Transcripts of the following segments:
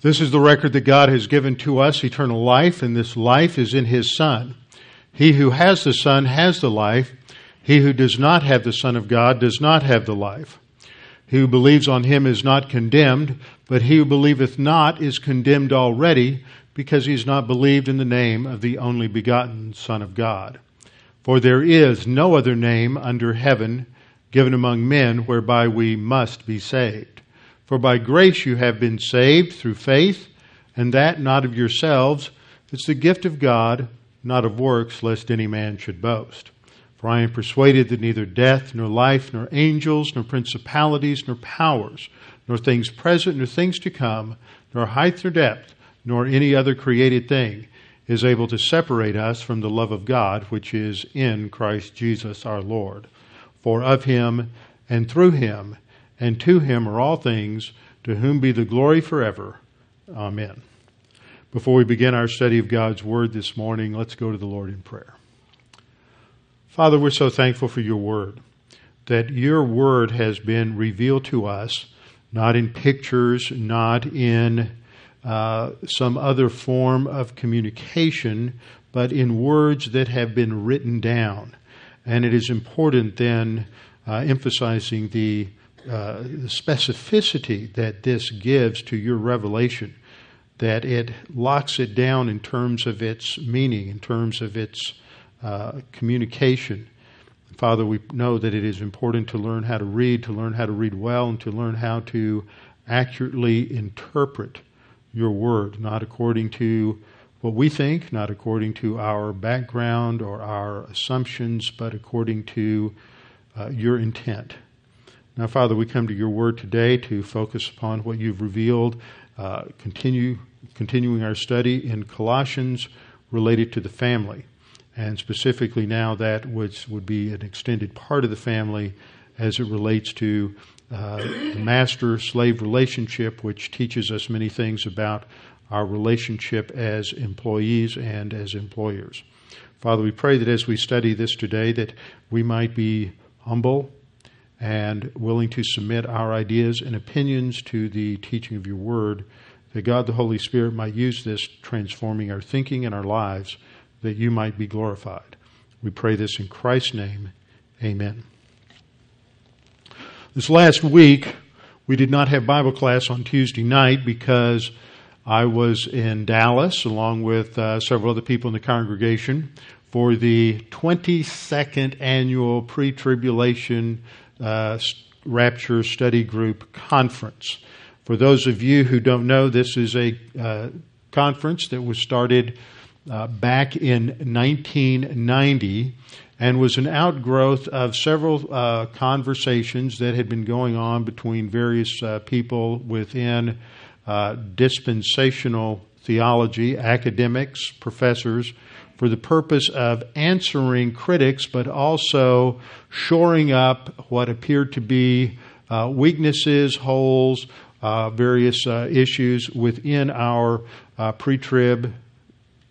This is the record that God has given to us, eternal life, and this life is in His Son. He who has the Son has the life. He who does not have the Son of God does not have the life. He who believes on Him is not condemned, but he who believeth not is condemned already, because he has not believed in the name of the only begotten Son of God. For there is no other name under heaven given among men whereby we must be saved. For by grace you have been saved through faith, and that not of yourselves. It's the gift of God, not of works, lest any man should boast. For I am persuaded that neither death, nor life, nor angels, nor principalities, nor powers, nor things present, nor things to come, nor height, nor depth, nor any other created thing is able to separate us from the love of God, which is in Christ Jesus our Lord. For of Him, and through Him, and to Him are all things, to whom be the glory forever. Amen. Before we begin our study of God's Word this morning, let's go to the Lord in prayer. Father, we're so thankful for your Word, that your Word has been revealed to us, not in pictures, not in some other form of communication, but in words that have been written down. And it is important then, emphasizing the specificity that this gives to your revelation, that it locks it down in terms of its meaning, in terms of its communication. Father, we know that it is important to learn how to read well, and to learn how to accurately interpret your Word, not according to what we think, not according to our background or our assumptions, but according to your intent. Now, Father, we come to your Word today to focus upon what you've revealed, continuing our study in Colossians related to the family, and specifically now that which would be an extended part of the family as it relates to the master-slave relationship, which teaches us many things about our relationship as employees and as employers. Father, we pray that as we study this today, that we might be humble and willing to submit our ideas and opinions to the teaching of your Word, that God the Holy Spirit might use this, transforming our thinking and our lives, that you might be glorified. We pray this in Christ's name. Amen. This last week, we did not have Bible class on Tuesday night because I was in Dallas, along with several other people in the congregation, for the 22nd annual Pre-Tribulation Rapture Study Group Conference. For those of you who don't know, this is a conference that was started back in 1990 and was an outgrowth of several conversations that had been going on between various people within dispensational theology, academics, professors, for the purpose of answering critics, but also shoring up what appeared to be weaknesses, holes, various issues within our pre-trib,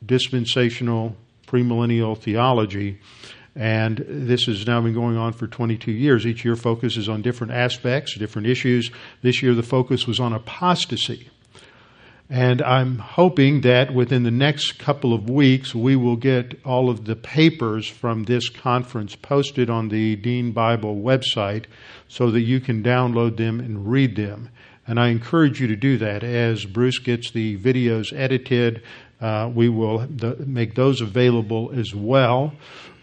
dispensational, premillennial theology. And this has now been going on for 22 years. Each year focuses on different aspects, different issues. This year the focus was on apostasy. And I'm hoping that within the next couple of weeks we will get all of the papers from this conference posted on the Dean Bible website so that you can download them and read them. And I encourage you to do that. As Bruce gets the videos edited, we will make those available as well.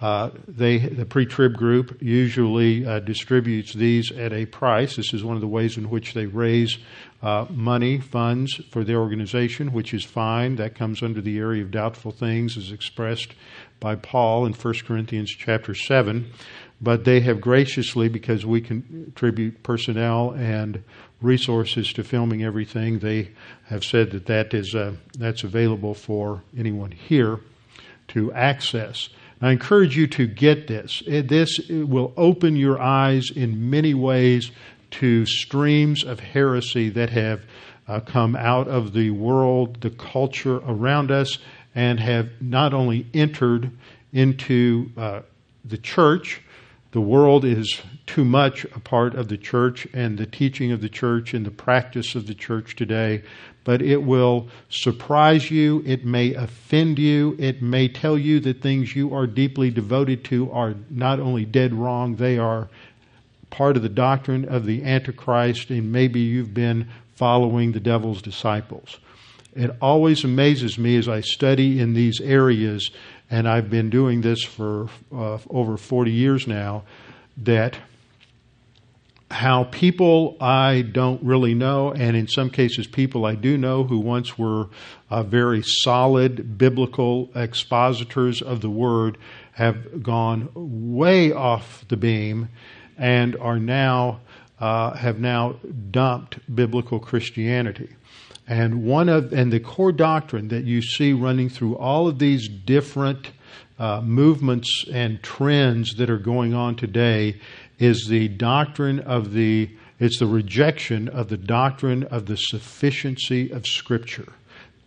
The pre-trib group usually distributes these at a price. This is one of the ways in which they raise money, funds for their organization, which is fine. That comes under the area of doubtful things as expressed by Paul in 1 Corinthians chapter 7. But they have graciously, because we contribute personnel and resources to filming everything, they have said that that's available for anyone here to access. And I encourage you to get this. This will open your eyes in many ways to streams of heresy that have come out of the world, the culture around us, and have not only entered into the church, The world is too much a part of the church and the teaching of the church and the practice of the church today, but it will surprise you, it may offend you, it may tell you that things you are deeply devoted to are not only dead wrong, they are part of the doctrine of the Antichrist, and maybe you've been following the devil's disciples. It always amazes me as I study in these areas, and I've been doing this for over 40 years now, that how people I don't really know, and in some cases people I do know who once were very solid biblical expositors of the Word, have gone way off the beam and are now have now dumped biblical Christianity. And the core doctrine that you see running through all of these different movements and trends that are going on today is the doctrine of it's the rejection of the doctrine of the sufficiency of Scripture.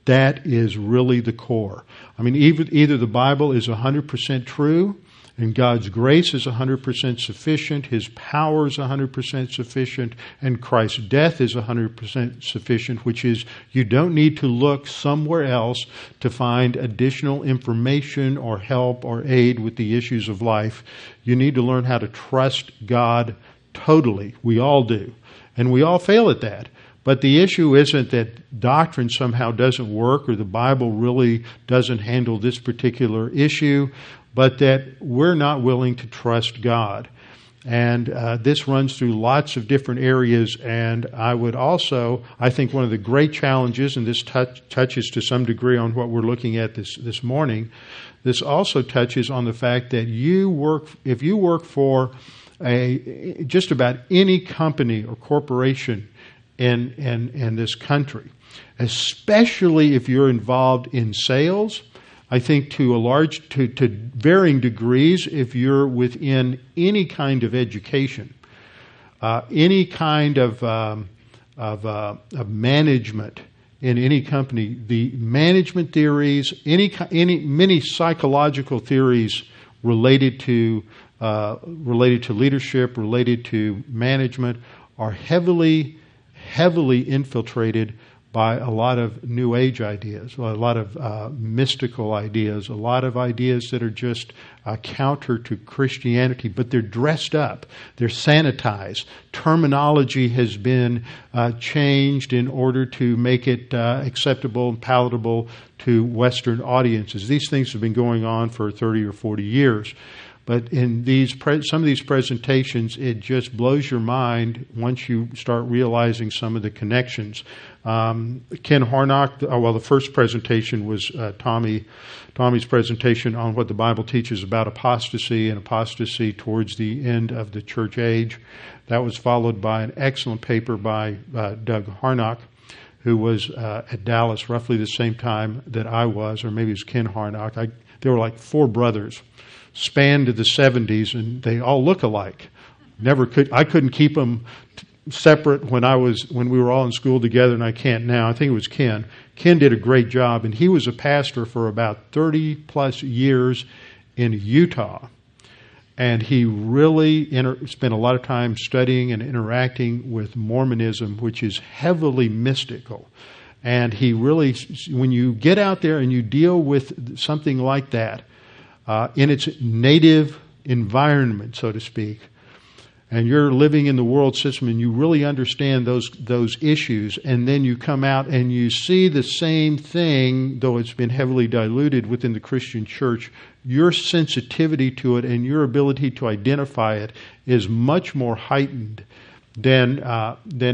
That is really the core. I mean, either the Bible is 100% true, and God's grace is 100% sufficient, His power is 100% sufficient, and Christ's death is 100% sufficient, which is you don't need to look somewhere else to find additional information or help or aid with the issues of life. You need to learn how to trust God totally. We all do. And we all fail at that. But the issue isn't that doctrine somehow doesn't work or the Bible really doesn't handle this particular issue, but that we're not willing to trust God. And this runs through lots of different areas. And I think one of the great challenges, and this touches to some degree on what we're looking at this morning, this also touches on the fact that if you work for just about any company or corporation in this country, especially if you're involved in sales, I think to varying degrees, if you're within any kind of education, any kind of management in any company, the management theories, many psychological theories related to leadership, related to management, are heavily infiltrated by a lot of New Age ideas, a lot of mystical ideas, a lot of ideas that are just counter to Christianity, but they're dressed up, they're sanitized. Terminology has been changed in order to make it acceptable and palatable to Western audiences. These things have been going on for 30 or 40 years. But in some of these presentations, it just blows your mind once you start realizing some of the connections. Ken Harnock, the first presentation was Tommy's presentation on what the Bible teaches about apostasy and apostasy towards the end of the church age. That was followed by an excellent paper by Doug Harnock, who was at Dallas roughly the same time that I was, or maybe it was Ken Harnock. They were like four brothers. Span to the 70s, and they all look alike. I couldn't keep them separate when we were all in school together, and I can't now. I think it was Ken. Ken did a great job, and he was a pastor for about 30 plus years in Utah, and he really spent a lot of time studying and interacting with Mormonism, which is heavily mystical. And he really, when you get out there and you deal with something like that, in its native environment, so to speak, and you're living in the world system and you really understand those issues, and then you come out and you see the same thing, though it's been heavily diluted within the Christian church, your sensitivity to it and your ability to identify it is much more heightened than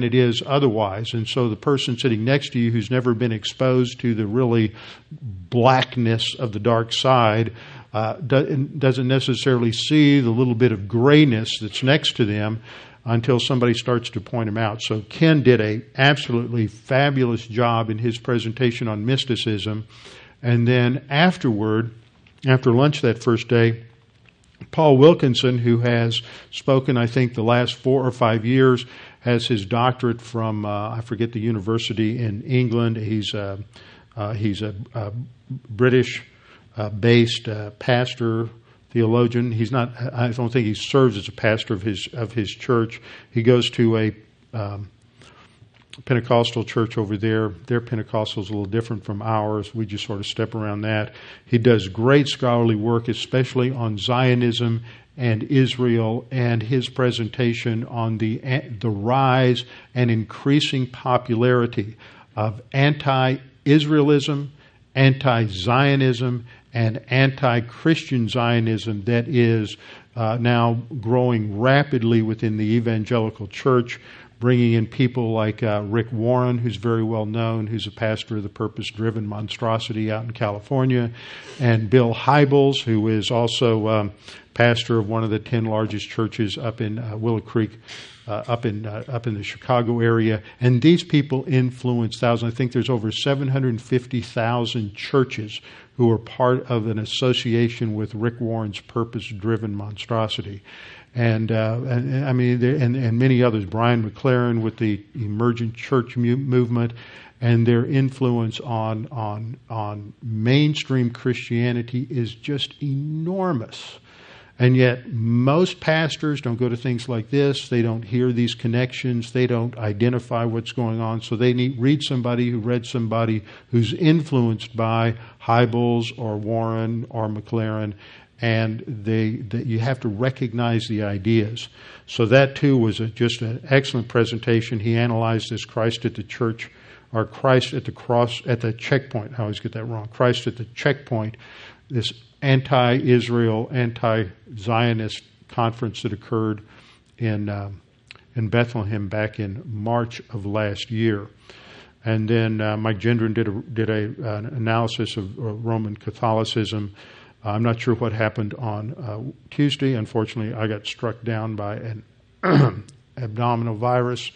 it is otherwise. And so the person sitting next to you who's never been exposed to the really blackness of the dark side doesn't necessarily see the little bit of grayness that's next to them until somebody starts to point them out. So Ken did an absolutely fabulous job in his presentation on mysticism. And then after lunch that first day, Paul Wilkinson, who has spoken, I think, the last 4 or 5 years, has his doctorate from, I forget the university in England. He's a British-based pastor, theologian. He's not. I don't think he serves as a pastor of his church. He goes to a Pentecostal church over there. Their Pentecostal is a little different from ours. We just sort of step around that. He does great scholarly work, especially on Zionism and Israel, and his presentation on the rise and increasing popularity of anti-Israelism, anti-Zionism, and anti-Christian Zionism that is now growing rapidly within the evangelical church, bringing in people like Rick Warren, who's very well known, who's a pastor of the Purpose Driven monstrosity out in California, and Bill Hybels, who is also pastor of one of the 10 largest churches up in Willow Creek, up in the Chicago area. And these people influence thousands. I think there's over 750,000 churches who are part of an association with Rick Warren's Purpose Driven monstrosity. And I mean, and many others, Brian McLaren with the emergent church movement, and their influence on mainstream Christianity is just enormous. And yet most pastors don't go to things like this. They don't hear these connections. They don't identify what's going on. So they read somebody who read somebody who's influenced by Hybels or Warren or McLaren. And you have to recognize the ideas. So that, too, was just an excellent presentation. He analyzed this Christ at the Checkpoint. I always get that wrong. Christ at the Checkpoint, this anti-Israel, anti-Zionist conference that occurred in Bethlehem back in March of last year. And then Mike Gendron did an analysis of Roman Catholicism. I'm not sure what happened on Tuesday. Unfortunately, I got struck down by an abdominal virus.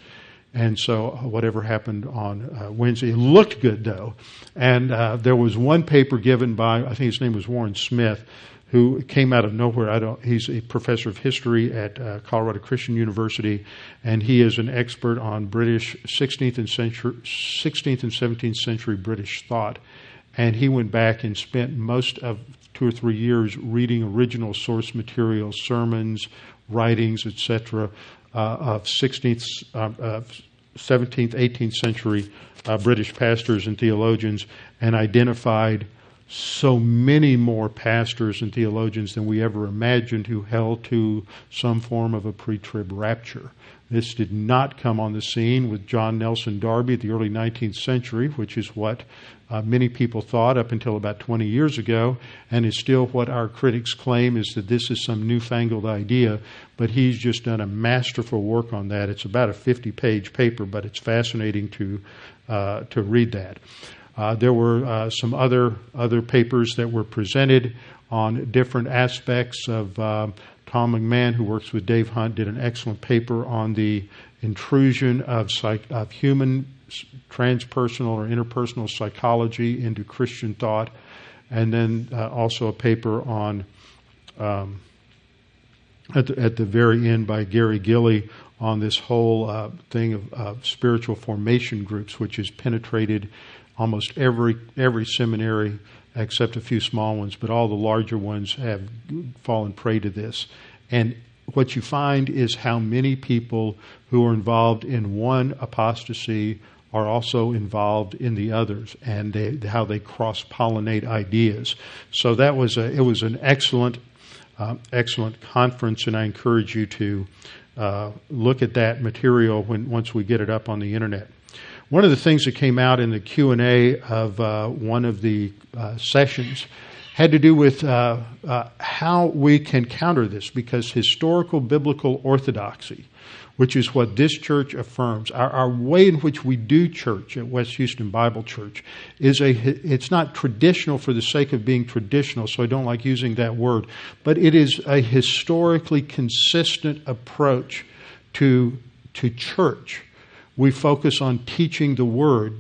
And so whatever happened on Wednesday, it looked good, though. And there was one paper given by, I think his name was Warren Smith, who came out of nowhere. He's a professor of history at Colorado Christian University, and he is an expert on British 16th and 17th century British thought. And he went back and spent most of 2 or 3 years reading original source material, sermons, writings, etc., of 17th, 18th century British pastors and theologians, and identified so many more pastors and theologians than we ever imagined who held to some form of a pre-trib rapture. This did not come on the scene with John Nelson Darby at the early 19th century, which is what many people thought up until about 20 years ago, and is still what our critics claim is that this is some newfangled idea, but he's just done a masterful work on that. It's about a 50-page paper, but it's fascinating to read that. There were some other papers that were presented on different aspects of Tom McMahon, who works with Dave Hunt, did an excellent paper on the intrusion of human transpersonal or interpersonal psychology into Christian thought, and then also a paper on at the very end by Gary Gilley on this whole thing of spiritual formation groups, which has penetrated almost every seminary except a few small ones, but all the larger ones have fallen prey to this. And what you find is how many people who are involved in one apostasy are also involved in the others, and how they cross-pollinate ideas. So that was an excellent conference, and I encourage you to look at that material once we get it up on the internet. One of the things that came out in the Q&A of one of the sessions had to do with how we can counter this, because historical biblical orthodoxy, which is what this church affirms, our way in which we do church at West Houston Bible Church, it's not traditional for the sake of being traditional, so I don't like using that word, but it is a historically consistent approach to church. We focus on teaching the Word,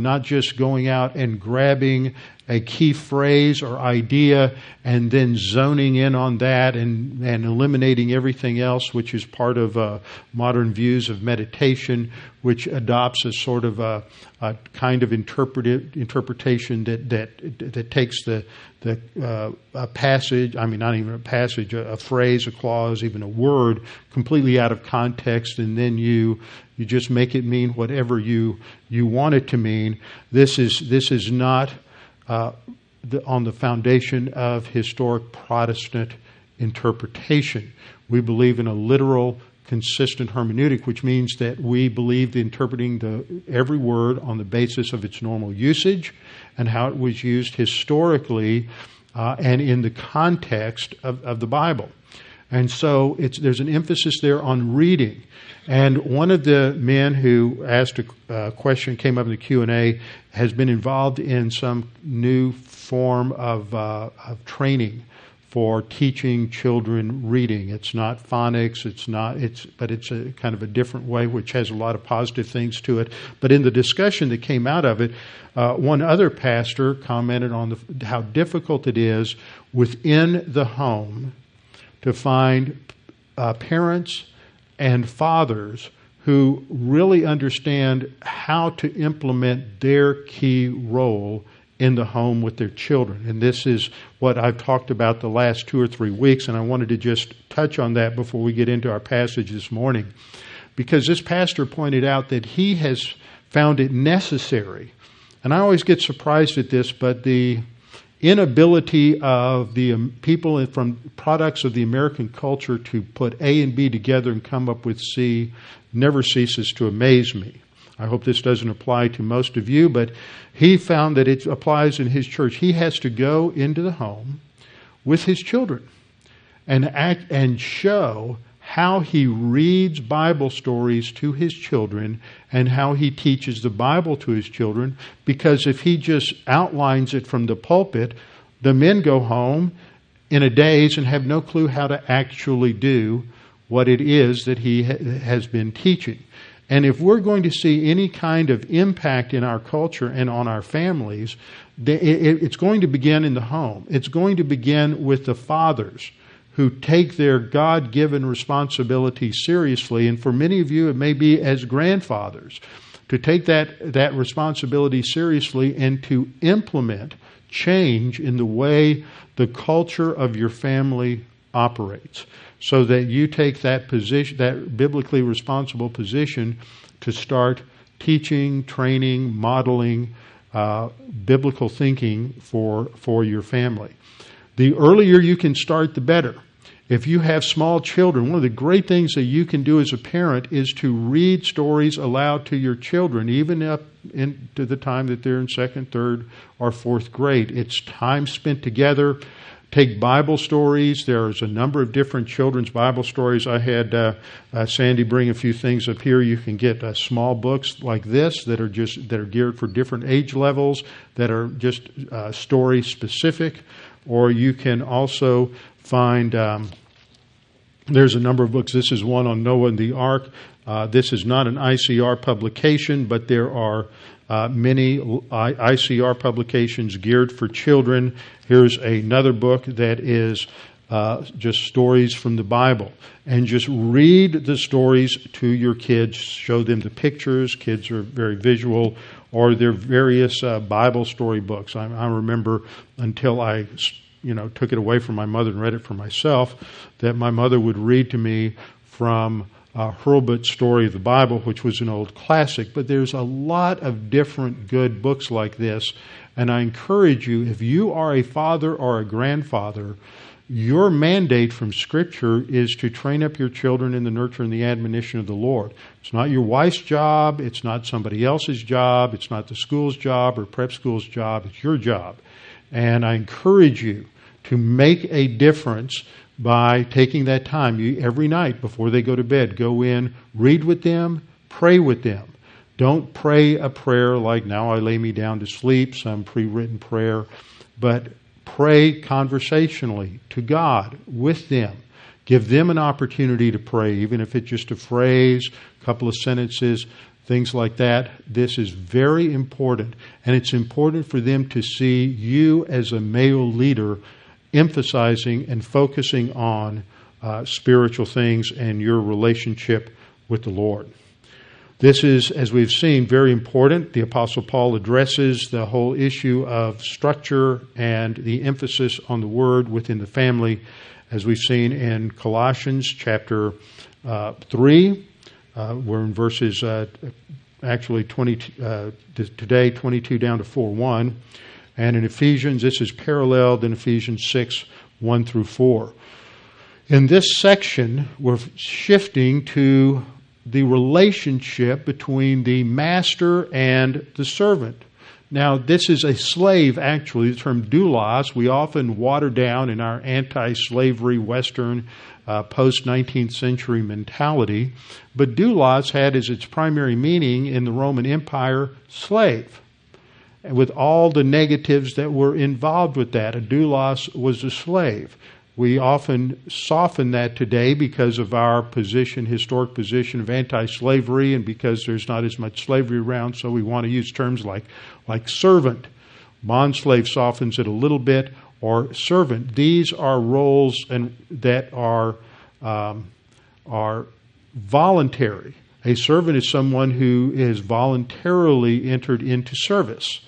not just going out and grabbing a key phrase or idea and then zoning in on that and eliminating everything else, which is part of modern views of meditation, which adopts a sort of a kind of interpretation that takes a passage, I mean, not even a passage, a phrase, a clause, even a word, completely out of context, and then you just make it mean whatever you want it to mean. This is not on the foundation of historic Protestant interpretation. We believe in a literal, consistent hermeneutic, which means that we believe in interpreting every word on the basis of its normal usage and how it was used historically and in the context of the Bible. And so there's an emphasis there on reading. And one of the men who asked a question, came up in the Q&A, has been involved in some new form of training for teaching children reading. It's not phonics, but it's a kind of a different way, which has a lot of positive things to it. But in the discussion that came out of it, one other pastor commented on how difficult it is within the home to find parents and fathers who really understand how to implement their key role in the home with their children. And this is what I've talked about the last 2 or 3 weeks, and I wanted to just touch on that before we get into our passage this morning, because this pastor pointed out that he has found it necessary, and I always get surprised at this, but the inability of the people from products of the American culture to put A and B together and come up with C never ceases to amaze me. I hope this doesn't apply to most of you, but he found that it applies in his church. He has to go into the home with his children and act and show how he reads Bible stories to his children and how he teaches the Bible to his children, because if he just outlines it from the pulpit, the men go home in a daze and have no clue how to actually do what it is that he has been teaching. And if we're going to see any kind of impact in our culture and on our families, it's going to begin in the home. It's going to begin with the fathers who take their God-given responsibility seriously. And for many of you, it may be as grandfathers, to take that responsibility seriously and to implement change in the way the culture of your family operates, so that you take that position, that biblically responsible position, to start teaching, training, modeling biblical thinking for your family. The earlier you can start, the better. If you have small children, one of the great things that you can do as a parent is to read stories aloud to your children, even up into the time that they're in second, third, or fourth grade. It's time spent together. Take Bible stories. There's a number of different children's Bible stories. I had Sandy bring a few things up here. You can get small books like this that are geared for different age levels, that are just story specific. Or you can also find, there's a number of books. This is one on Noah and the Ark. This is not an ICR publication, but there are many ICR publications geared for children. Here's another book that is just stories from the Bible. And just read the stories to your kids. Show them the pictures. Kids are very visual. Or their various Bible story books. I remember, until I took it away from my mother and read it for myself, that my mother would read to me from Hurlbut's Story of the Bible, which was an old classic. But there's a lot of different good books like this. And I encourage you, if you are a father or a grandfather, your mandate from Scripture is to train up your children in the nurture and the admonition of the Lord. It's not your wife's job. It's not somebody else's job. It's not the school's job or prep school's job. It's your job. And I encourage you to make a difference by taking that time. You, every night before they go to bed, go in, read with them, pray with them. Don't pray a prayer like, "Now I lay me down to sleep," some pre-written prayer, but pray conversationally to God with them. Give them an opportunity to pray, even if it's just a phrase, a couple of sentences. things like that. This is very important, and it's important for them to see you as a male leader emphasizing and focusing on spiritual things and your relationship with the Lord. This is, as we've seen, very important. The Apostle Paul addresses the whole issue of structure and the emphasis on the word within the family, as we've seen in Colossians chapter 3. We're in verses actually 22 down to 4:1. And in Ephesians, this is paralleled in Ephesians 6:1-4. In this section, we're shifting to the relationship between the master and the servant. Now, this is a slave, actually, the term doulos. We often water down in our anti-slavery Western post-19th century mentality. But doulos had as its primary meaning in the Roman Empire slave, with all the negatives that were involved with that. A doulos was a slave. We often soften that today because of our position, historic position of anti-slavery, and because there's not as much slavery around, so we want to use terms like servant. Bondslave softens it a little bit, or servant. These are roles that are voluntary. A servant is someone who is voluntarily entered into service.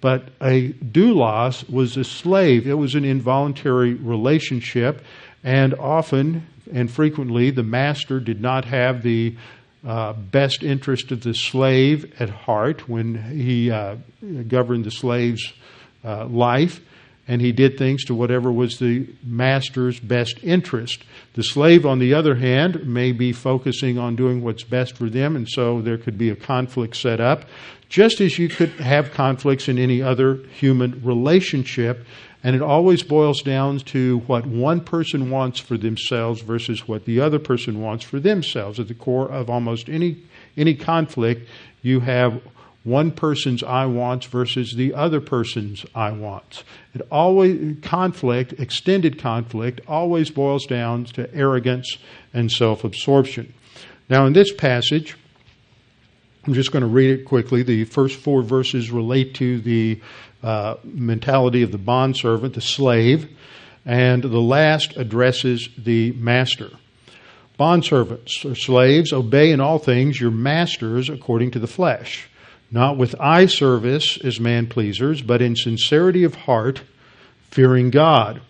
But a doulos was a slave. It was an involuntary relationship, and often and frequently the master did not have the best interest of the slave at heart when he governed the slave's life, and he did things to whatever was the master's best interest. The slave, on the other hand, may be focusing on doing what's best for them, and so there could be a conflict set up, just as you could have conflicts in any other human relationship. And it always boils down to what one person wants for themselves versus what the other person wants for themselves. At the core of almost any conflict, you have one person's I wants versus the other person's I wants. It always, extended conflict, always boils down to arrogance and self-absorption. Now, in this passage, I'm just going to read it quickly. The first four verses relate to the mentality of the bondservant, the slave, and the last addresses the master. Bondservants or slaves, obey in all things your masters according to the flesh, not with eye service as man-pleasers, but in sincerity of heart, fearing God.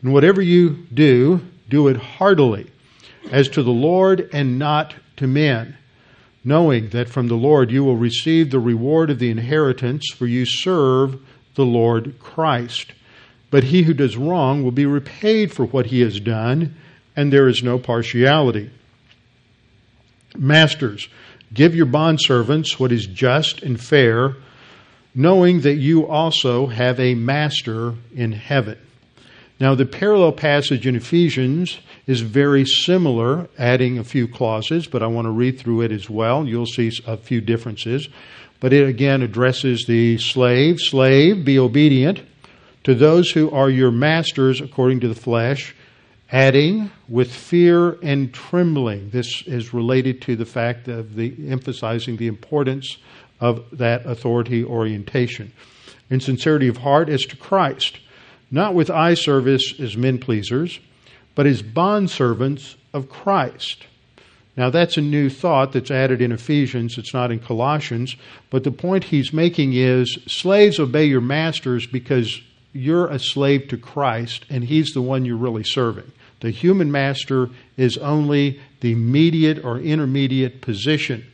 And whatever you do, do it heartily, as to the Lord and not to men, knowing that from the Lord you will receive the reward of the inheritance, for you serve the Lord Christ. But he who does wrong will be repaid for what he has done, and there is no partiality. Masters, give your bondservants what is just and fair, knowing that you also have a master in heaven. Now, the parallel passage in Ephesians is very similar, adding a few clauses, but I want to read through it as well. You'll see a few differences. But it again addresses the slave. Slave, be obedient to those who are your masters according to the flesh, adding with fear and trembling. This is related to the fact of the emphasizing the importance of that authority orientation. In sincerity of heart as to Christ, not with eye service as men-pleasers, but as bondservants of Christ. Now, that's a new thought that's added in Ephesians. It's not in Colossians. But the point he's making is, slaves, obey your masters because you're a slave to Christ, and he's the one you're really serving. The human master is only the mediate or intermediate position.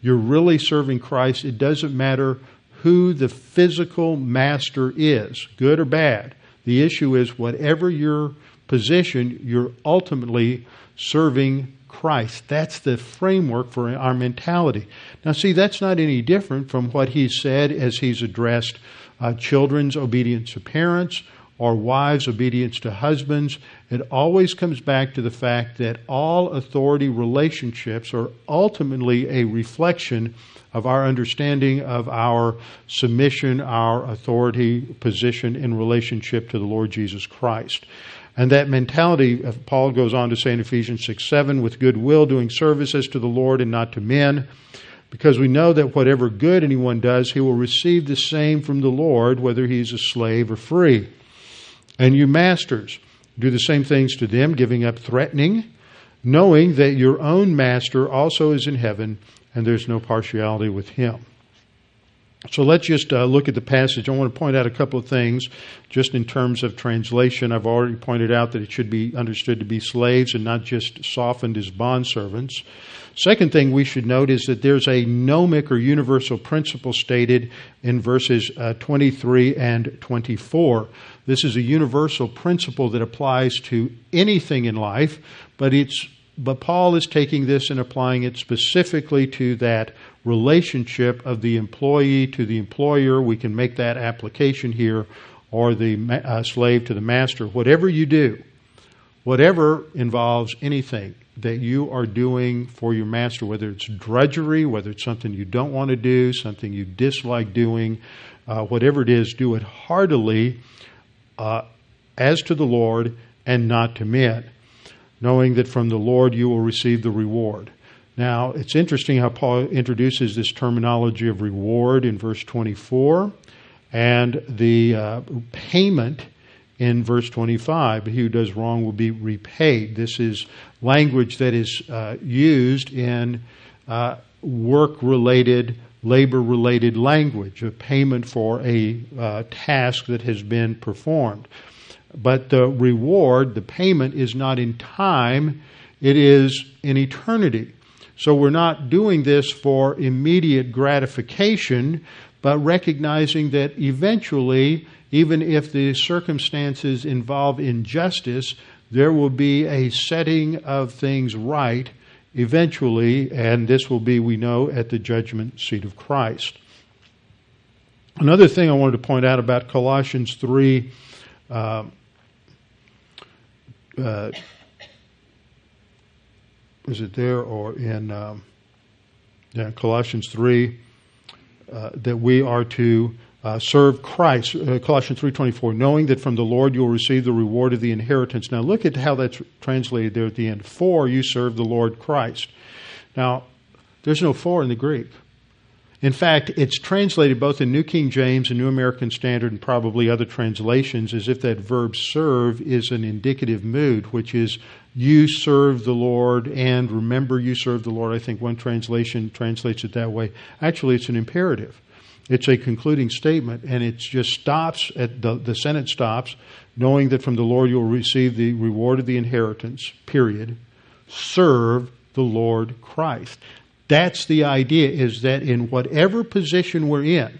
You're really serving Christ. It doesn't matter who the physical master is, good or bad. The issue is, whatever your position, you're ultimately serving Christ. That's the framework for our mentality. Now, see, that's not any different from what he said as he's addressed children's obedience to parents, or wives' obedience to husbands. It always comes back to the fact that all authority relationships are ultimately a reflection of our understanding of our submission, our authority position in relationship to the Lord Jesus Christ. And that mentality, Paul goes on to say in Ephesians 6:7, with good will doing service as to the Lord and not to men, because we know that whatever good anyone does, he will receive the same from the Lord, whether he's a slave or free. And you masters, do the same things to them, giving up threatening, knowing that your own master also is in heaven, and there's no partiality with him. So let's just look at the passage. I want to point out a couple of things just in terms of translation. I've already pointed out that it should be understood to be slaves and not just softened as bondservants. Second thing we should note is that there's a gnomic or universal principle stated in verses 23 and 24. This is a universal principle that applies to anything in life, but Paul is taking this and applying it specifically to that relationship of the employee to the employer. We can make that application here, or the slave to the master. Whatever you do, whatever involves anything that you are doing for your master, whether it's drudgery, whether it's something you don't want to do, something you dislike doing, whatever it is, do it heartily as to the Lord and not to men, knowing that from the Lord you will receive the reward. Now, it's interesting how Paul introduces this terminology of reward in verse 24 and the payment in verse 25. He who does wrong will be repaid. This is language that is used in work-related, labor-related language, a payment for a task that has been performed. But the reward, the payment, is not in time. It is in eternity. So we're not doing this for immediate gratification, but recognizing that eventually, even if the circumstances involve injustice, there will be a setting of things right eventually, and this will be, we know, at the judgment seat of Christ. Another thing I wanted to point out about Colossians 3, 3, that we are to serve Christ. Colossians 3:24, knowing that from the Lord you will receive the reward of the inheritance. Now look at how that's translated there at the end. For you serve the Lord Christ. Now, there's no for in the Greek. In fact, it's translated both in New King James and New American Standard and probably other translations as if that verb serve is an indicative mood, which is you serve the Lord and remember you serve the Lord. I think one translation translates it that way. Actually, it's an imperative. It's a concluding statement, and it just stops at the sentence stops, knowing that from the Lord you will receive the reward of the inheritance, period. Serve the Lord Christ. That's the idea, is that in whatever position we're in,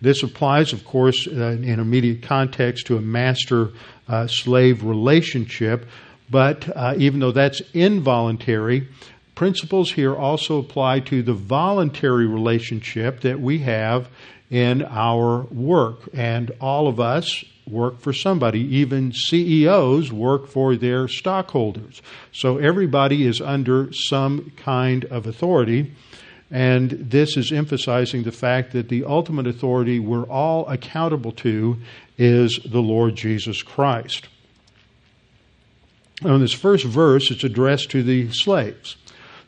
this applies, of course, in immediate context to a master-slave relationship, but even though that's involuntary, principles here also apply to the voluntary relationship that we have in our work. And all of us work for somebody. Even CEOs work for their stockholders. So everybody is under some kind of authority. And this is emphasizing the fact that the ultimate authority we're all accountable to is the Lord Jesus Christ. Now in this first verse, it's addressed to the slaves.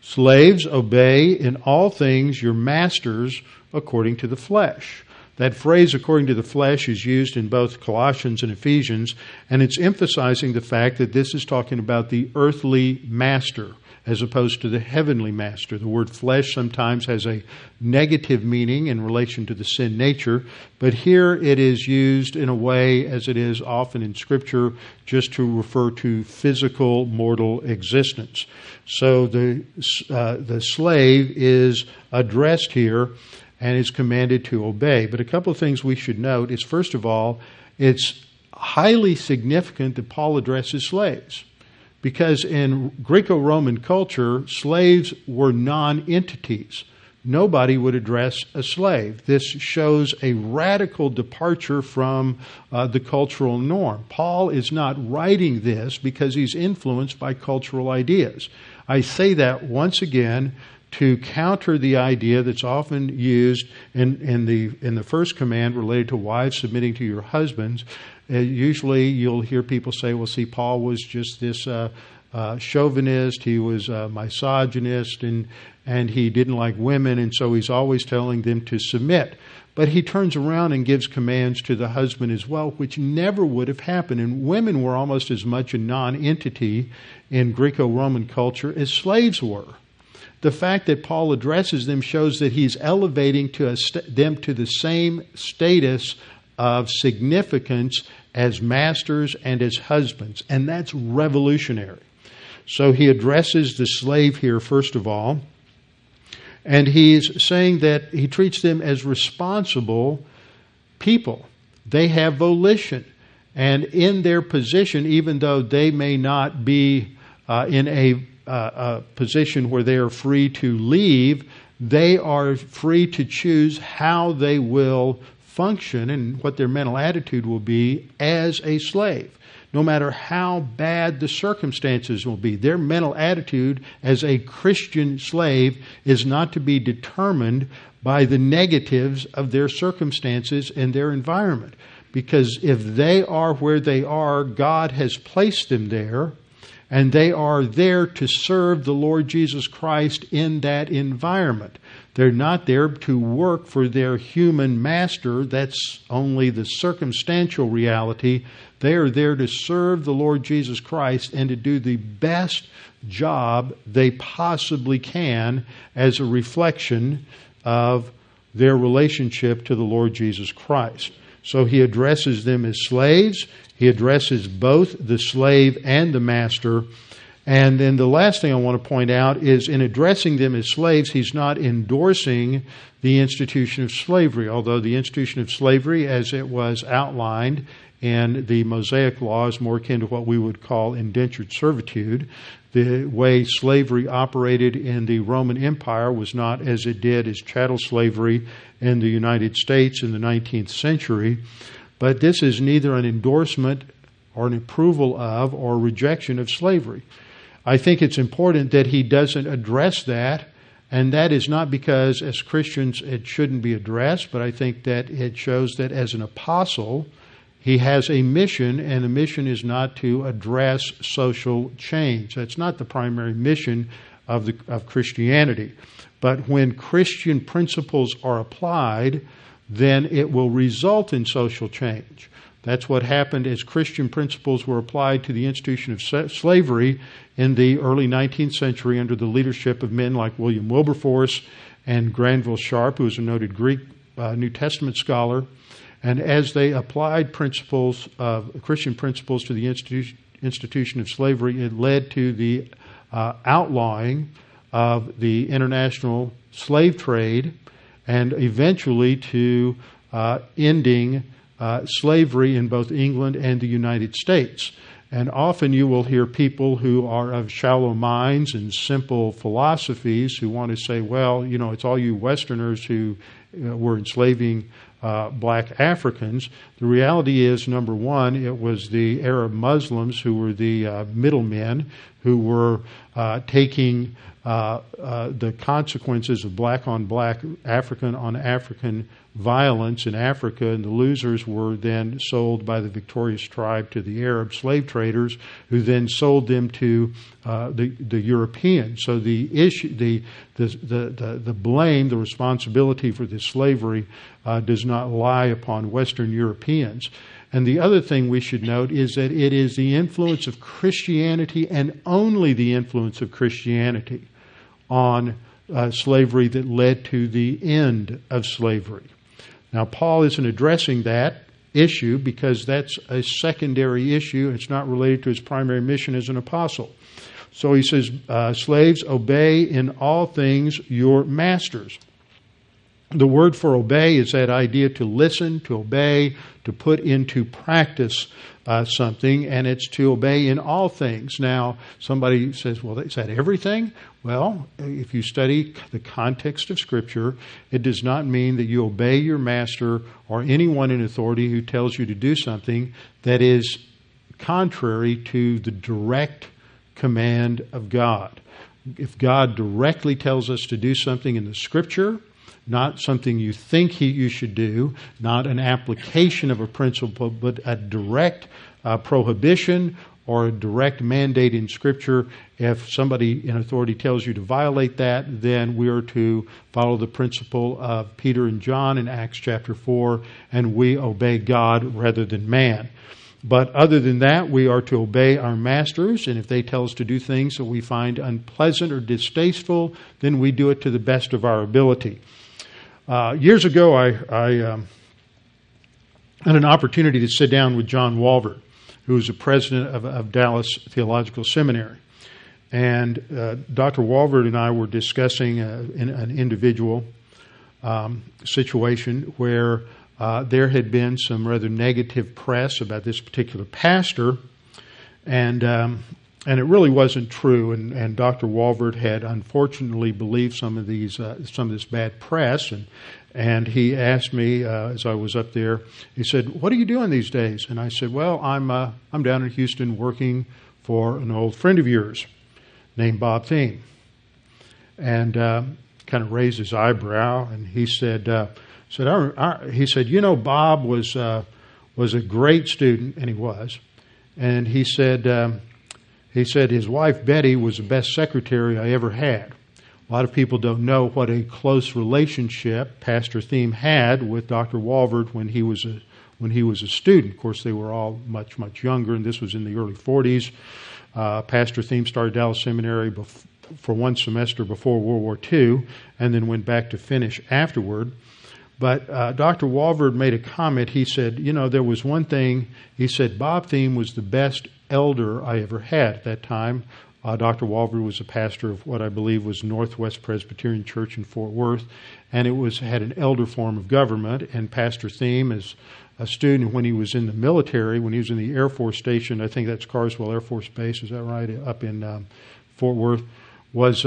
Slaves, obey in all things your masters according to the flesh. That phrase, according to the flesh, is used in both Colossians and Ephesians, and it's emphasizing the fact that this is talking about the earthly master as opposed to the heavenly master. The word flesh sometimes has a negative meaning in relation to the sin nature, but here it is used in a way, as it is often in Scripture, just to refer to physical mortal existence. So the slave is addressed here and is commanded to obey. But a couple of things we should note is, first of all, it's highly significant that Paul addresses slaves, because in Greco-Roman culture, slaves were non-entities. Nobody would address a slave. This shows a radical departure from the cultural norm. Paul is not writing this because he's influenced by cultural ideas. I say that once again to counter the idea that's often used in the first command related to wives submitting to your husbands. Usually you'll hear people say, well, see, Paul was just this chauvinist, he was a misogynist, and he didn't like women, and so he's always telling them to submit. But he turns around and gives commands to the husband as well, which never would have happened. And women were almost as much a non-entity in Greco-Roman culture as slaves were. The fact that Paul addresses them shows that he's elevating them to the same status of significance as masters and as husbands. And that's revolutionary. So he addresses the slave here, first of all. And he's saying that he treats them as responsible people. They have volition. And in their position, even though they may not be in a position where they are free to leave, they are free to choose how they will function and what their mental attitude will be as a slave. No matter how bad the circumstances will be, their mental attitude as a Christian slave is not to be determined by the negatives of their circumstances and their environment. Because if they are where they are, God has placed them there, and they are there to serve the Lord Jesus Christ in that environment. They're not there to work for their human master. That's only the circumstantial reality. They are there to serve the Lord Jesus Christ and to do the best job they possibly can as a reflection of their relationship to the Lord Jesus Christ. So he addresses them as slaves. He addresses both the slave and the master. And then the last thing I want to point out is in addressing them as slaves, he's not endorsing the institution of slavery, although the institution of slavery, as it was outlined and the Mosaic Law is more akin to what we would call indentured servitude. The way slavery operated in the Roman Empire was not as it did as chattel slavery in the United States in the 19th century. But this is neither an endorsement or an approval of or rejection of slavery. I think it's important that he doesn't address that. And that is not because as Christians it shouldn't be addressed, but I think that it shows that as an apostle, he has a mission, and the mission is not to address social change. That's not the primary mission of Christianity. But when Christian principles are applied, then it will result in social change. That's what happened as Christian principles were applied to the institution of slavery in the early 19th century under the leadership of men like William Wilberforce and Granville Sharp, who was a noted Greek New Testament scholar. And as they applied principles of Christian principles to the institution of slavery, it led to the outlawing of the international slave trade and eventually to ending slavery in both England and the United States. And often you will hear people who are of shallow minds and simple philosophies who want to say, well, you know, it's all you Westerners who were enslaving black Africans. The reality is, number one, it was the Arab Muslims who were the middlemen who were taking the consequences of black on black, African on African violence in Africa, and the losers were then sold by the victorious tribe to the Arab slave traders, who then sold them to the Europeans. So the issue, the blame, the responsibility for this slavery does not lie upon Western Europeans. And the other thing we should note is that it is the influence of Christianity and only the influence of Christianity on slavery that led to the end of slavery. Now, Paul isn't addressing that issue because that's a secondary issue. It's not related to his primary mission as an apostle. So he says, slaves, obey in all things your masters. The word for obey is that idea to listen, to obey, to put into practice something, and it's to obey in all things. Now, somebody says, well, is that everything? Well, if you study the context of Scripture, it does not mean that you obey your master or anyone in authority who tells you to do something that is contrary to the direct command of God. If God directly tells us to do something in the Scripture, not something you think you should do, not an application of a principle, but a direct prohibition or a direct mandate in Scripture. If somebody in authority tells you to violate that, then we are to follow the principle of Peter and John in Acts chapter 4, and we obey God rather than man. But other than that, we are to obey our masters, and if they tell us to do things that we find unpleasant or distasteful, then we do it to the best of our ability. Years ago, I had an opportunity to sit down with John Walver, who was the president of Dallas Theological Seminary. And Dr. Walver and I were discussing an individual situation where there had been some rather negative press about this particular pastor, and it really wasn't true. And Dr. Walvert had unfortunately believed some of this bad press, and he asked me as I was up there. He said, "What are you doing these days?" And I said, "Well, I'm down in Houston working for an old friend of yours named Bob Thieme." And kind of raised his eyebrow, and he said. He said, "You know, Bob was a great student," and he was. And he said his wife Betty was the best secretary I ever had. A lot of people don't know what a close relationship Pastor Thieme had with Dr. Walvert when he was a student. Of course, they were all much, much younger, and this was in the early 40s. Pastor Thieme started Dallas Seminary for one semester before World War II, and then went back to finish afterward. But Dr. Walvert made a comment. He said, "You know, there was one thing." He said, "Bob Thieme was the best elder I ever had at that time." Dr. Walvert was a pastor of what I believe was Northwest Presbyterian Church in Fort Worth, and it had an elder form of government. And Pastor Thieme, as a student, when he was in the military, when he was in the Air Force Station, I think that's Carswell Air Force Base, is that right, up in Fort Worth, was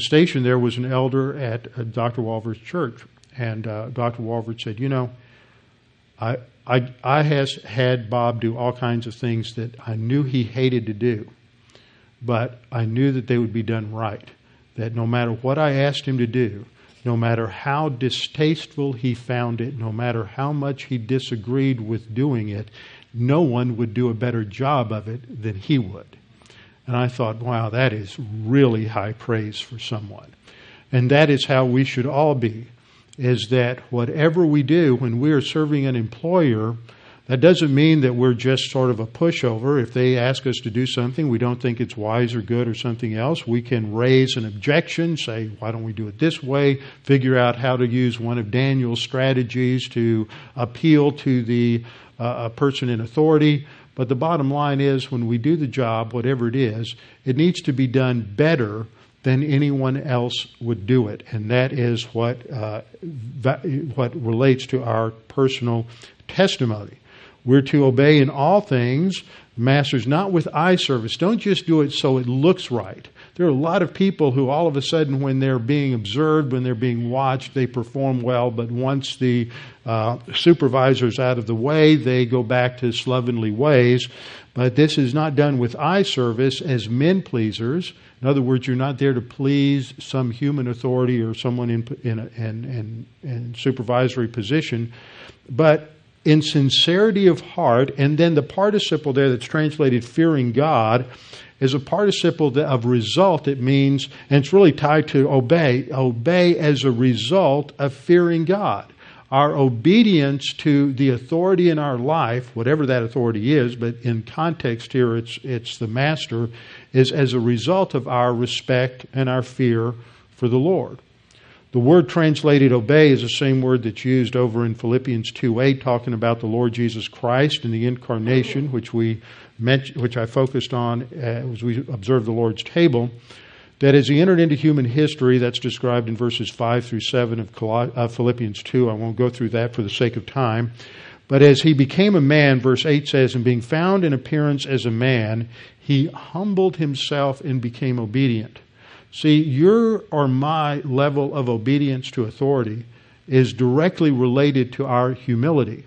stationed there, was an elder at Dr. Walvert's church. And Dr. Walvert said, "You know, I has had Bob do all kinds of things that I knew he hated to do, but I knew that they would be done right, that no matter what I asked him to do, no matter how distasteful he found it, no matter how much he disagreed with doing it, no one would do a better job of it than he would." And I thought, wow, that is really high praise for someone. And that is how we should all be. Is that whatever we do when we are serving an employer, that doesn't mean that we're just sort of a pushover. If they ask us to do something we don't think it's wise or good or something else, we can raise an objection, say, "Why don't we do it this way?" Figure out how to use one of Daniel's strategies to appeal to the person in authority. But the bottom line is, when we do the job, whatever it is, it needs to be done better than anyone else would do it. And that is what relates to our personal testimony. We're to obey in all things, masters, not with eye service. Don't just do it so it looks right. There are a lot of people who all of a sudden, when they're being observed, when they're being watched, they perform well. But once the supervisor's out of the way, they go back to slovenly ways. But this is not done with eye service as men pleasers. In other words, you're not there to please some human authority or someone in supervisory position, but in sincerity of heart. And then the participle there that's translated fearing God is a participle of result. It means, and it's really tied to obey, obey as a result of fearing God. Our obedience to the authority in our life, whatever that authority is, but in context here it's the master, is as a result of our respect and our fear for the Lord. The word translated obey is the same word that's used over in Philippians 2:8, talking about the Lord Jesus Christ and the incarnation, which I focused on as we observed the Lord's table. That as he entered into human history, that's described in verses 5 through 7 of Philippians 2. I won't go through that for the sake of time. But as he became a man, verse 8 says, "And being found in appearance as a man, he humbled himself and became obedient." See, your or my level of obedience to authority is directly related to our humility.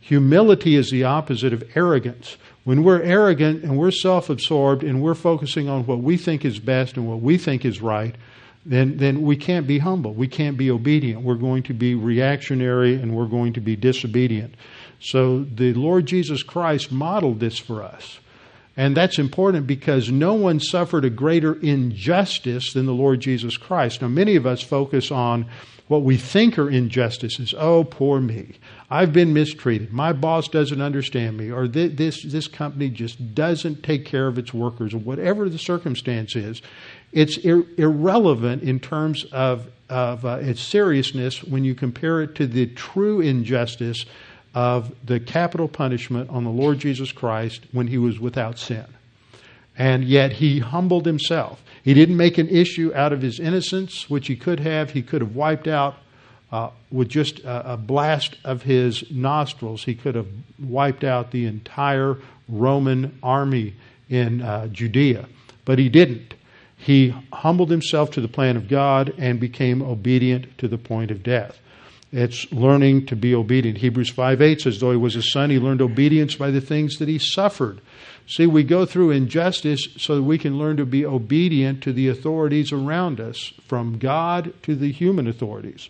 Humility is the opposite of arrogance. When we're arrogant and we're self-absorbed and we're focusing on what we think is best and what we think is right, then we can't be humble. We can't be obedient. We're going to be reactionary and we're going to be disobedient. So the Lord Jesus Christ modeled this for us. And that's important because no one suffered a greater injustice than the Lord Jesus Christ. Now, many of us focus on what we think are injustices. Oh, poor me. I've been mistreated. My boss doesn't understand me. Or this company just doesn't take care of its workers. Or whatever the circumstance is, it's irrelevant in terms of its seriousness when you compare it to the true injustice of the capital punishment on the Lord Jesus Christ when he was without sin. And yet he humbled himself. He didn't make an issue out of his innocence, which he could have. He could have wiped out with just a blast of his nostrils. He could have wiped out the entire Roman army in Judea. But he didn't. He humbled himself to the plan of God and became obedient to the point of death. It's learning to be obedient. Hebrews 5:8 says, though he was a son, he learned obedience by the things that he suffered. See, we go through injustice so that we can learn to be obedient to the authorities around us, from God to the human authorities.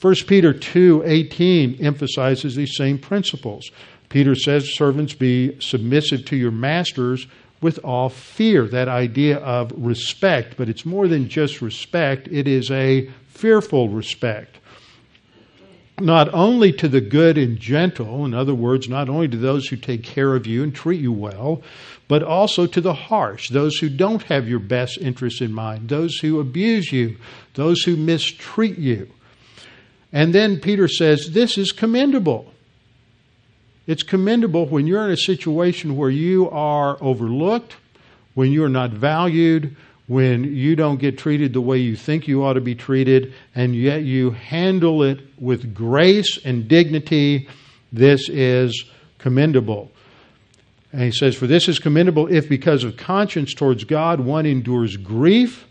1 Peter 2:18 emphasizes these same principles. Peter says, servants, be submissive to your masters with all fear. That idea of respect, but it's more than just respect. It is a fearful respect. Not only to the good and gentle, in other words, not only to those who take care of you and treat you well, but also to the harsh, those who don't have your best interests in mind, those who abuse you, those who mistreat you. And then Peter says, this is commendable. It's commendable when you're in a situation where you are overlooked, when you're not valued, when you don't get treated the way you think you ought to be treated, and yet you handle it with grace and dignity. This is commendable. And he says, for this is commendable if because of conscience towards God one endures grief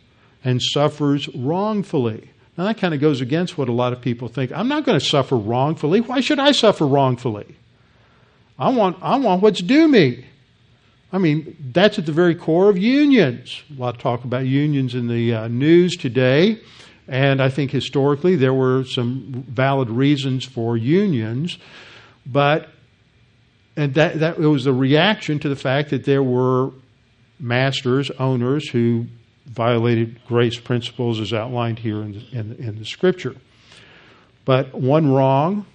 and suffers wrongfully. Now that kind of goes against what a lot of people think. I'm not going to suffer wrongfully. Why should I suffer wrongfully? I want what's due me. I mean, that's at the very core of unions. A lot of talk about unions in the news today. And I think historically there were some valid reasons for unions. But that it was a reaction to the fact that there were masters, owners, who violated grace principles as outlined here in the Scripture. But one wrong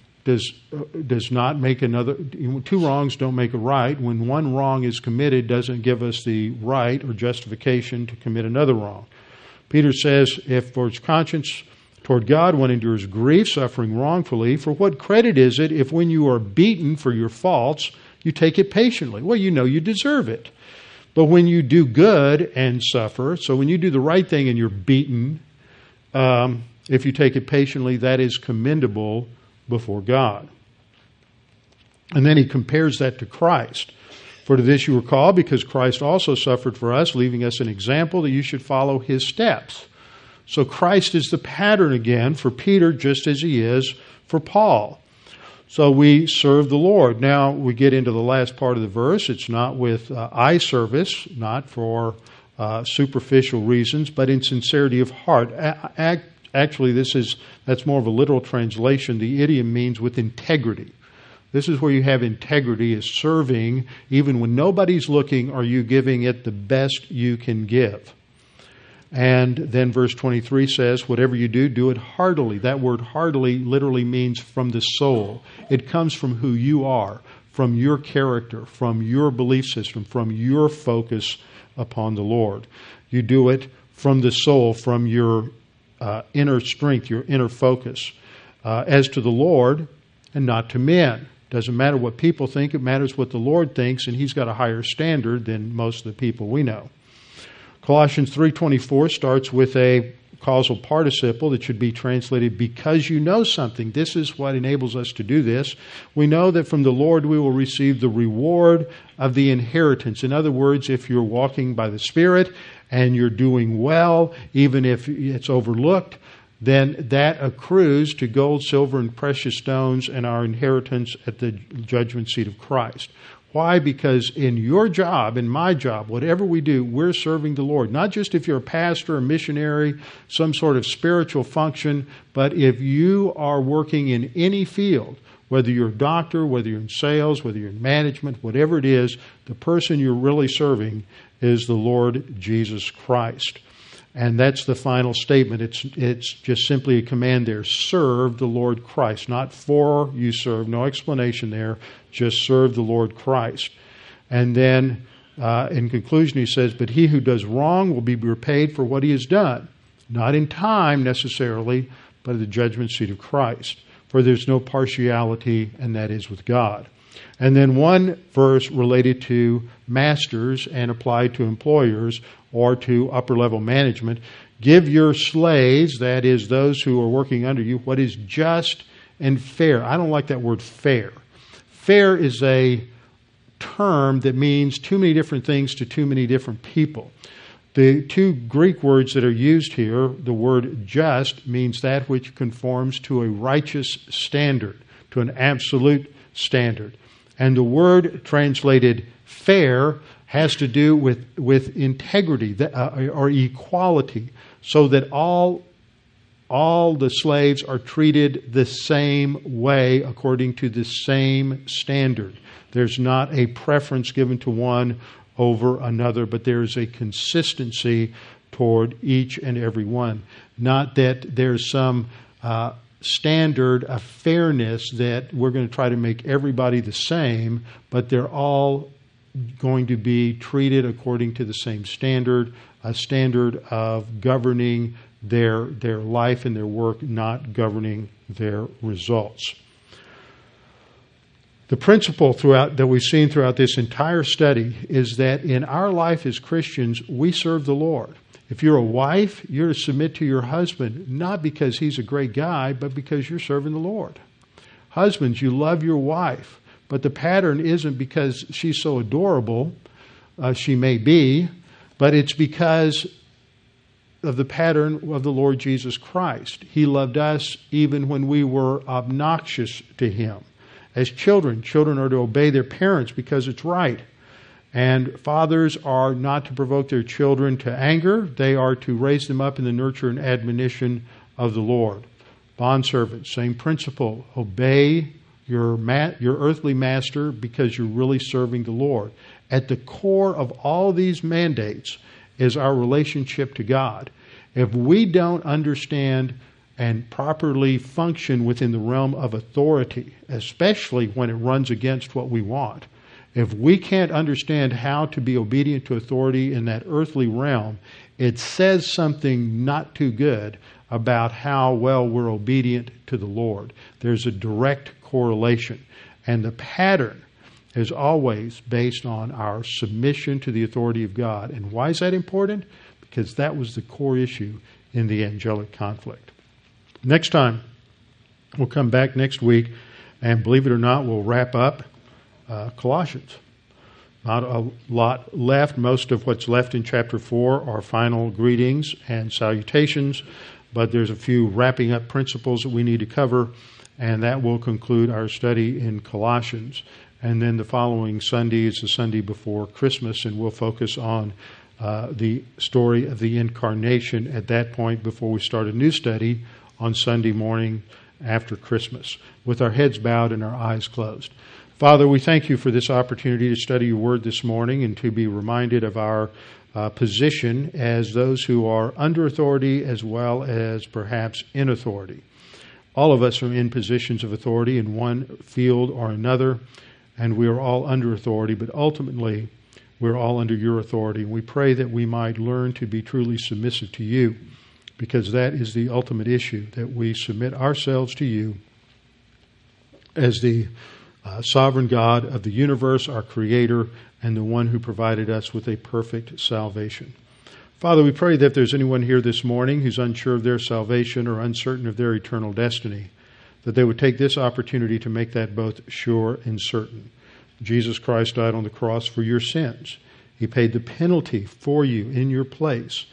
does not make another. Two wrongs don't make a right. When one wrong is committed, doesn't give us the right or justification to commit another wrong. Peter says, if for his conscience toward God one endures grief, suffering wrongfully, for what credit is it if when you are beaten for your faults, you take it patiently? Well, you know you deserve it. But when you do good and suffer, so when you do the right thing and you're beaten, if you take it patiently, that is commendable before God. And then he compares that to Christ. For to this you were called, because Christ also suffered for us, leaving us an example that you should follow his steps. So Christ is the pattern again for Peter, just as he is for Paul. So we serve the Lord. Now we get into the last part of the verse. It's not with eye service, not for superficial reasons, but in sincerity of heart. Actually, that's more of a literal translation. The idiom means with integrity. This is where you have integrity, is serving even when nobody's looking. Are you giving it the best you can give? And then verse 23 says, whatever you do, do it heartily. That word heartily literally means from the soul. It comes from who you are, from your character, from your belief system, from your focus upon the Lord. You do it from the soul, from your inner strength, your inner focus, as to the Lord and not to men. Doesn't matter what people think, it matters what the Lord thinks, and he's got a higher standard than most of the people we know. Colossians 3:24 starts with a causal participle that should be translated because you know something. This is what enables us to do this. We know that from the Lord we will receive the reward of the inheritance. In other words, if you're walking by the Spirit and you're doing well, even if it's overlooked, then that accrues to gold, silver, and precious stones and our inheritance at the judgment seat of Christ. Why? Because in your job, in my job, whatever we do, we're serving the Lord. Not just if you're a pastor, a missionary, some sort of spiritual function, but if you are working in any field, whether you're a doctor, whether you're in sales, whether you're in management, whatever it is, the person you're really serving is the Lord Jesus Christ. And that's the final statement. It's just simply a command there. Serve the Lord Christ. Not for you serve. No explanation there. Just serve the Lord Christ. And then in conclusion he says, but he who does wrong will be repaid for what he has done. Not in time necessarily, but at the judgment seat of Christ. For there's no partiality, and that is with God. And then one verse related to masters and applied to employers or to upper-level management. Give your slaves, that is, those who are working under you, what is just and fair. I don't like that word fair. Fair is a term that means too many different things to too many different people. The two Greek words that are used here, the word just means that which conforms to a righteous standard, to an absolute standard. And the word translated fair has to do with integrity or equality, so that all the slaves are treated the same way according to the same standard. There's not a preference given to one over another, but there is a consistency toward each and every one. Not that there's some standard of fairness that we're going to try to make everybody the same, but they're all going to be treated according to the same standard, a standard of governing their life and their work, not governing their results. The principle throughout that we've seen throughout this entire study is that in our life as Christians, we serve the Lord. If you're a wife, you're to submit to your husband, not because he's a great guy, but because you're serving the Lord. Husbands, you love your wife, but the pattern isn't because she's so adorable. She may be, but it's because of the pattern of the Lord Jesus Christ. He loved us even when we were obnoxious to him. As children, children are to obey their parents because it's right. And fathers are not to provoke their children to anger. They are to raise them up in the nurture and admonition of the Lord. Bondservants, same principle. Obey your earthly master because you're really serving the Lord. At the core of all these mandates is our relationship to God. If we don't understand and properly function within the realm of authority, especially when it runs against what we want, if we can't understand how to be obedient to authority in that earthly realm, it says something not too good about how well we're obedient to the Lord. There's a direct correlation. And the pattern is always based on our submission to the authority of God. And why is that important? Because that was the core issue in the angelic conflict. Next time, we'll come back next week, and believe it or not, we'll wrap up Colossians. Not a lot left. Most of what's left in chapter 4 are final greetings and salutations, but there's a few wrapping up principles that we need to cover, and that will conclude our study in Colossians. And then the following Sunday is the Sunday before Christmas, and we'll focus on the story of the incarnation at that point before we start a new study on Sunday morning after Christmas, with our heads bowed and our eyes closed. Father, we thank you for this opportunity to study your word this morning and to be reminded of our position as those who are under authority as well as perhaps in authority. All of us are in positions of authority in one field or another, and we are all under authority, but ultimately we're all under your authority. And we pray that we might learn to be truly submissive to you, because that is the ultimate issue, that we submit ourselves to you as the sovereign God of the universe, our Creator, and the one who provided us with a perfect salvation. Father, we pray that if there's anyone here this morning who's unsure of their salvation or uncertain of their eternal destiny, that they would take this opportunity to make that both sure and certain. Jesus Christ died on the cross for your sins. He paid the penalty for you in your place,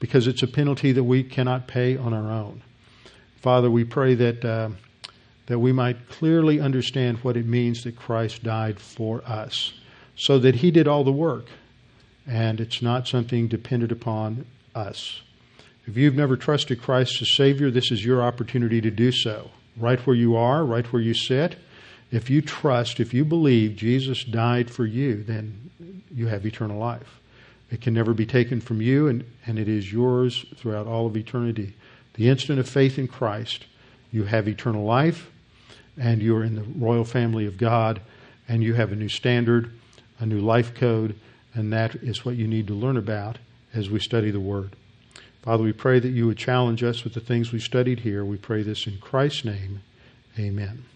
because it's a penalty that we cannot pay on our own. Father, we pray that that we might clearly understand what it means that Christ died for us, so that he did all the work, and it's not something dependent upon us. If you've never trusted Christ as Savior, this is your opportunity to do so. Right where you are, right where you sit, if you trust, if you believe Jesus died for you, then you have eternal life. It can never be taken from you, and it is yours throughout all of eternity. The instant of faith in Christ, you have eternal life, and you are in the royal family of God, and you have a new standard, a new life code, and that is what you need to learn about as we study the Word. Father, we pray that you would challenge us with the things we studied here. We pray this in Christ's name. Amen.